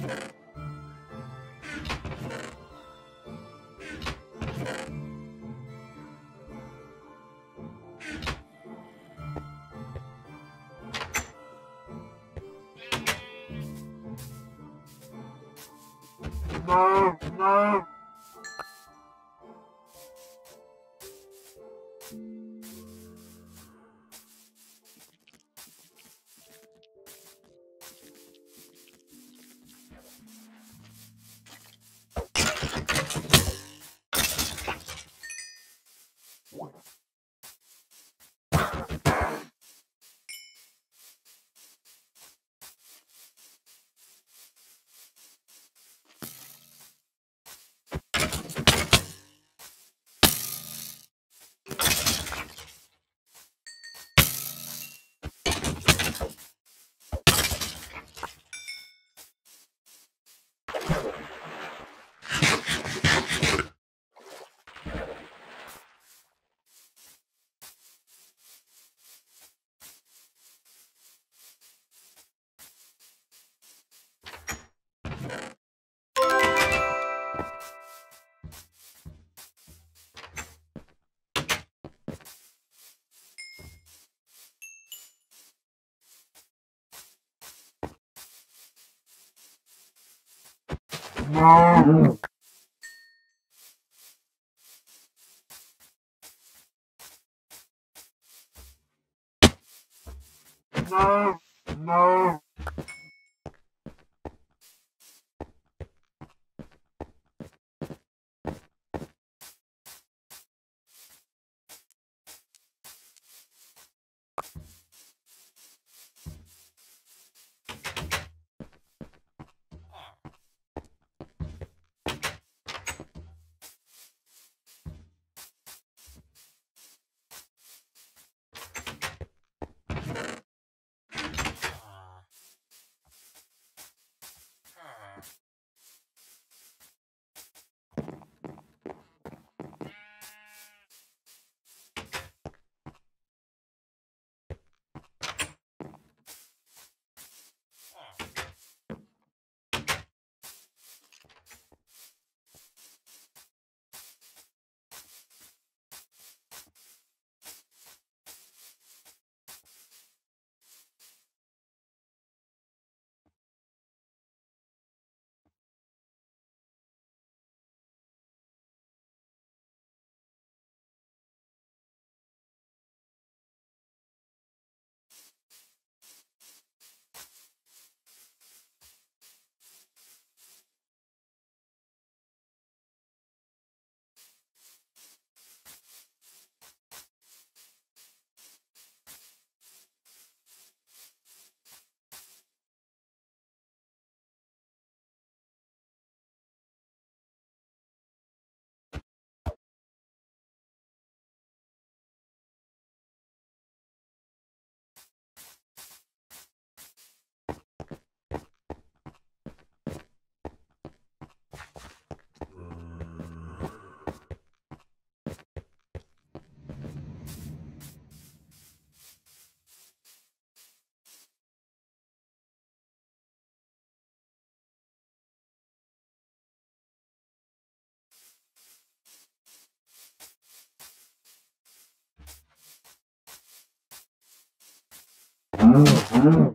No! No! No! No! Oh,